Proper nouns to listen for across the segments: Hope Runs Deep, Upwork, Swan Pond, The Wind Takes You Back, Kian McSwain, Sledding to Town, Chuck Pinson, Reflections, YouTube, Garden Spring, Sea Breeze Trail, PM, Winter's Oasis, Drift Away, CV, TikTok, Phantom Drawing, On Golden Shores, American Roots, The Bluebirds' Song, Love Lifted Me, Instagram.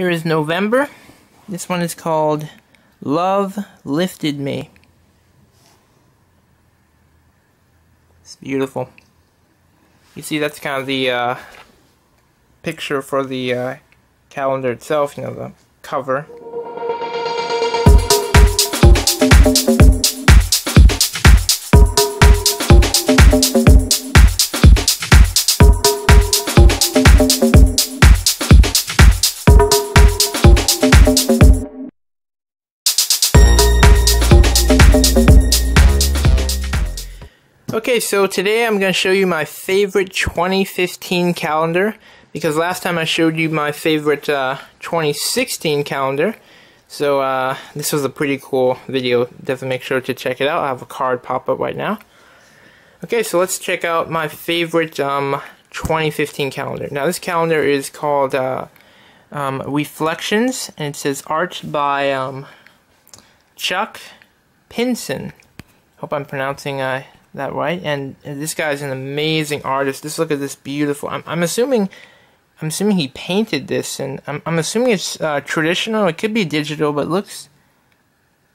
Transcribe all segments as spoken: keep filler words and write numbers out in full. Here is November. This one is called Love Lifted Me. It's beautiful. You see, that's kind of the uh, picture for the uh, calendar itself, you know, the cover. Okay, so today I'm going to show you my favorite twenty fifteen calendar, because last time I showed you my favorite uh, twenty sixteen calendar. So uh, this was a pretty cool video. Definitely make sure to check it out. I have a card pop up right now. Okay, so let's check out my favorite um, twenty fifteen calendar. Now this calendar is called uh, um, Reflections, and it says art by um, Chuck Pinson. Hope I'm pronouncing uh, that right. And this guy's an amazing artist. Just look at this beautiful. I'm, I'm assuming, I'm assuming he painted this, and I'm, I'm assuming it's uh, traditional. It could be digital, but it looks,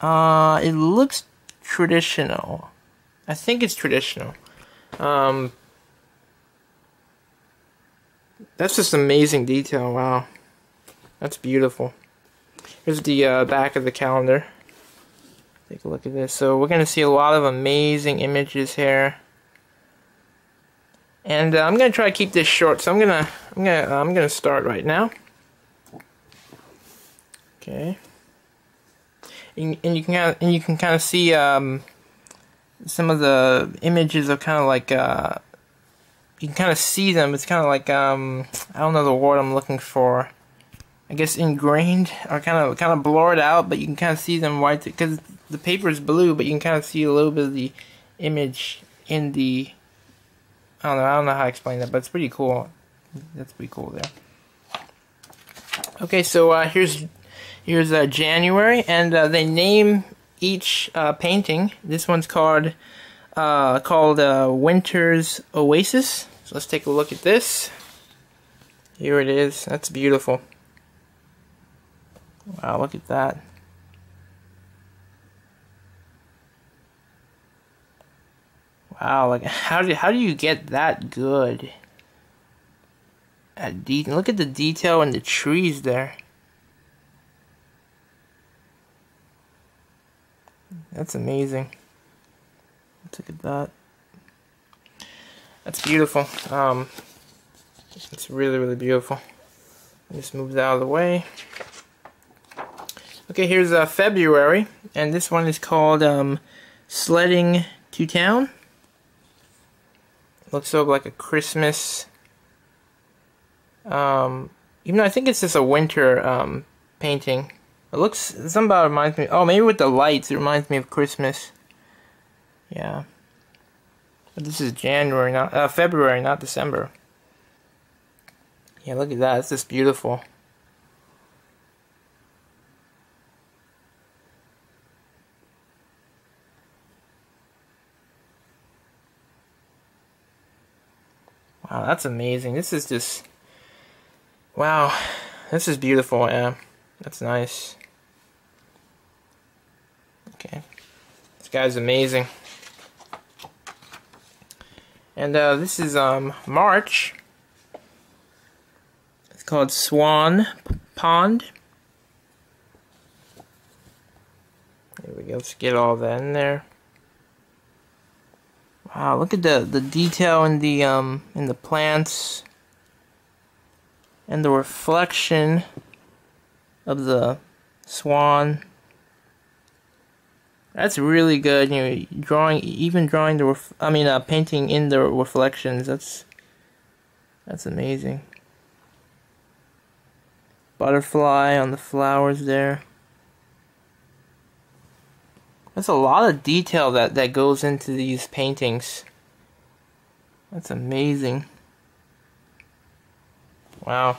uh, it looks traditional. I think it's traditional. Um, that's just amazing detail. Wow, that's beautiful. Here's the uh, back of the calendar. Take a look at this. So we're going to see a lot of amazing images here, and uh, I'm going to try to keep this short. So I'm going to I'm going to uh, I'm going to start right now. Okay. And, and you can kinda, and you can kind of see um, some of the images are kind of like uh, you can kind of see them. It's kind of like um, I don't know the word I'm looking for. I guess ingrained, or kind of kind of blurred out, but you can kind of see them right because the paper is blue, but you can kind of see a little bit of the image in the, I don't know, I don't know how to explain that, but it's pretty cool. That's pretty cool there. Okay, so uh, here's here's uh, January, and uh, they name each uh, painting. This one's called uh, called uh, Winter's Oasis. So let's take a look at this. Here it is. That's beautiful. Wow, look at that. Wow, like how do how do you get that good? At de look at the detail in the trees there. That's amazing. Look at that. That's beautiful. Um, it's really really beautiful. I just moved out of the way. Okay, here's uh, February, and this one is called um, Sledding to Town. Looks sort of like a Christmas, um, even though I think it's just a winter um, painting. It looks, somehow reminds me, oh, maybe with the lights, it reminds me of Christmas. Yeah. But this is January, not uh, February, not December. Yeah, look at that, it's just beautiful. Wow, that's amazing. This is just, wow, this is beautiful. Yeah, that's nice. Okay, this guy's amazing. And uh, this is um March. It's called Swan Pond. There we go. Let's get all that in there. Wow, look at the the detail in the um in the plants and the reflection of the swan. That's really good. You know, drawing even drawing the ref I mean uh, painting in the reflections. That's that's amazing. Butterfly on the flowers there. That's a lot of detail that, that goes into these paintings. That's amazing. Wow.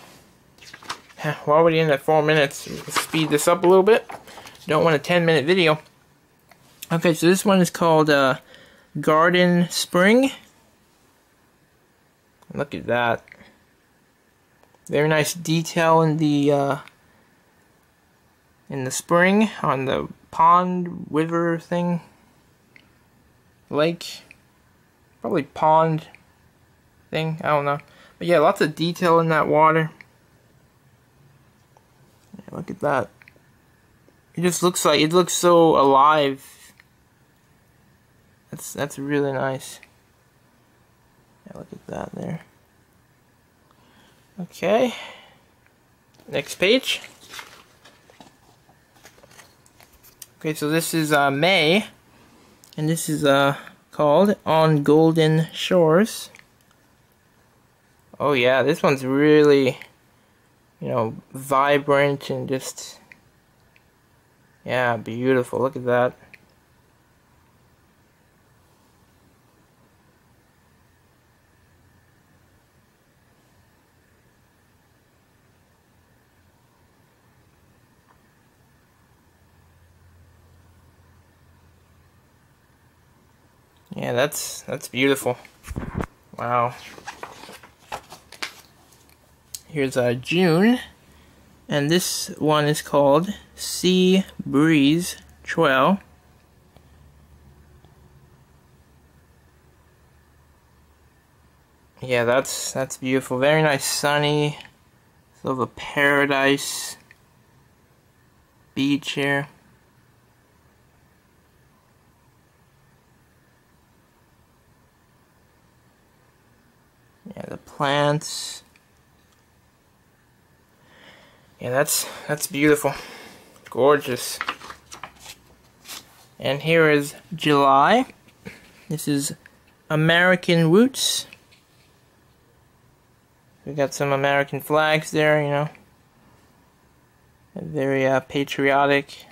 We're already in at four minutes. Let's speed this up a little bit. Don't want a ten minute video. Okay, so this one is called uh, Garden Spring. Look at that. Very nice detail in the uh, in the spring on the pond, river thing, lake, probably pond thing, I don't know. But yeah, lots of detail in that water. Yeah, look at that. It just looks like, it looks so alive. That's, that's really nice. Yeah, look at that there. Okay, next page. Okay, so this is uh, May, and this is uh, called On Golden Shores. Oh yeah, this one's really, you know, vibrant and just, yeah, beautiful. Look at that. Yeah, that's that's beautiful. Wow. Here's uh, June, and this one is called Sea Breeze Trail. Yeah, that's that's beautiful. Very nice, sunny, sort of a paradise beach here. Yeah, the plants. Yeah, that's that's beautiful. Gorgeous. And here is July. This is American Roots. We got some American flags there, you know. Very uh, patriotic.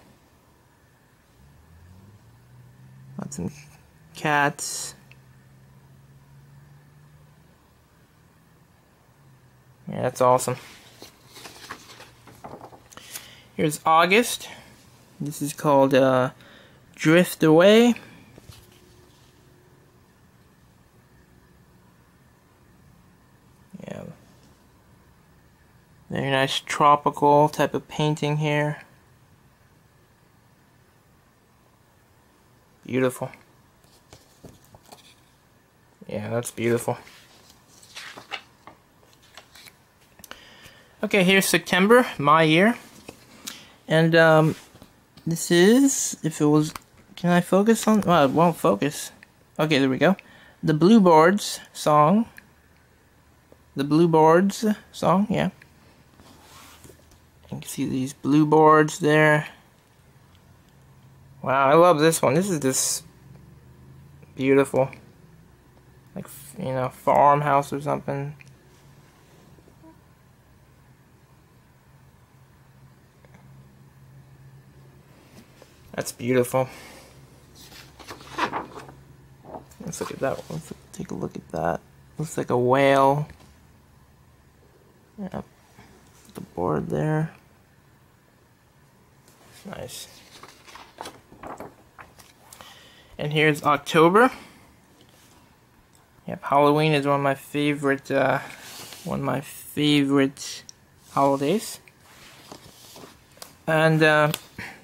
Got some cats. Yeah, that's awesome. Here's August. This is called uh, Drift Away. Yeah. Very nice tropical type of painting here. Beautiful. Yeah, that's beautiful. Okay, here's September, my year, and um, this is, if it was, can I focus on, well, it won't focus. Okay, there we go. The Bluebirds' Song. The Bluebirds' Song, yeah. You can see these bluebirds there. Wow, I love this one. This is just beautiful. Like, you know, farmhouse or something. That's beautiful. Let's look at that one. Let's take a look at that. Looks like a whale. Yep. The board there. It's nice. And here's October. Yep, Halloween is one of my favorite uh, one of my favorite holidays. And uh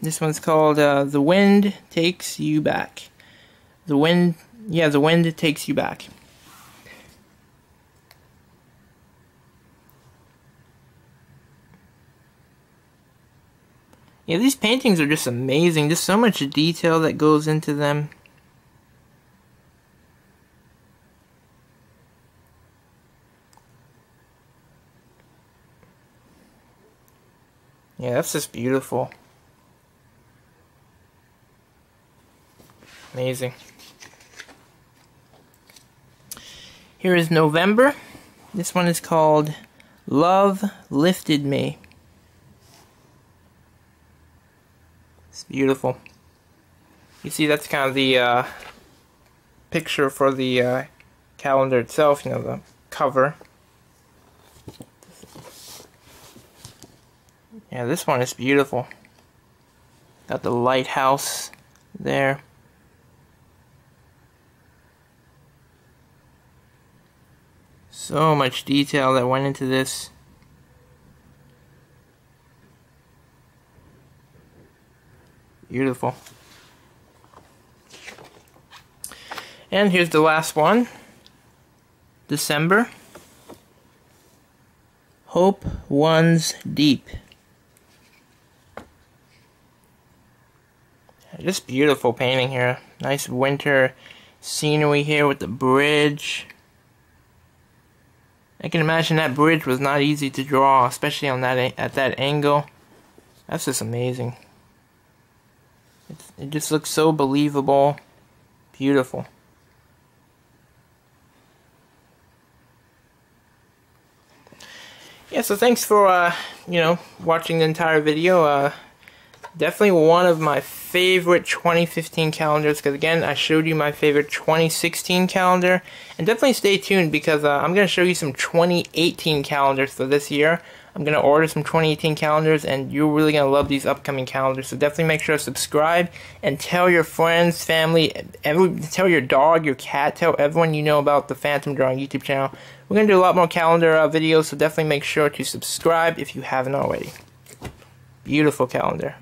this one's called uh, The Wind Takes You Back. The wind, yeah, The Wind Takes You Back. Yeah, these paintings are just amazing. There's so much detail that goes into them. Yeah, that's just beautiful. Amazing. Here is November. This one is called Love Lifted Me. It's beautiful. You see, that's kind of the uh, picture for the uh, calendar itself, you know, the cover. Yeah, this one is beautiful. Got the lighthouse there. So much detail that went into this. Beautiful. And here's the last one, December. Hope Runs Deep. Just beautiful painting here. Nice winter scenery here with the bridge. I can imagine that bridge was not easy to draw, especially on that at that angle. That's just amazing. It's, it just looks so believable, beautiful. Yeah, so thanks for uh, you know, watching the entire video. Uh, definitely one of my favorite twenty fifteen calendars, because again, I showed you my favorite twenty sixteen calendar, and definitely stay tuned, because uh, I'm going to show you some twenty eighteen calendars for this year. I'm going to order some twenty eighteen calendars, and you're really going to love these upcoming calendars. So definitely make sure to subscribe, and tell your friends, family, every, tell your dog, your cat, tell everyone you know about the Phantom Drawing YouTube channel. We're going to do a lot more calendar uh, videos, so definitely make sure to subscribe if you haven't already. Beautiful calendar.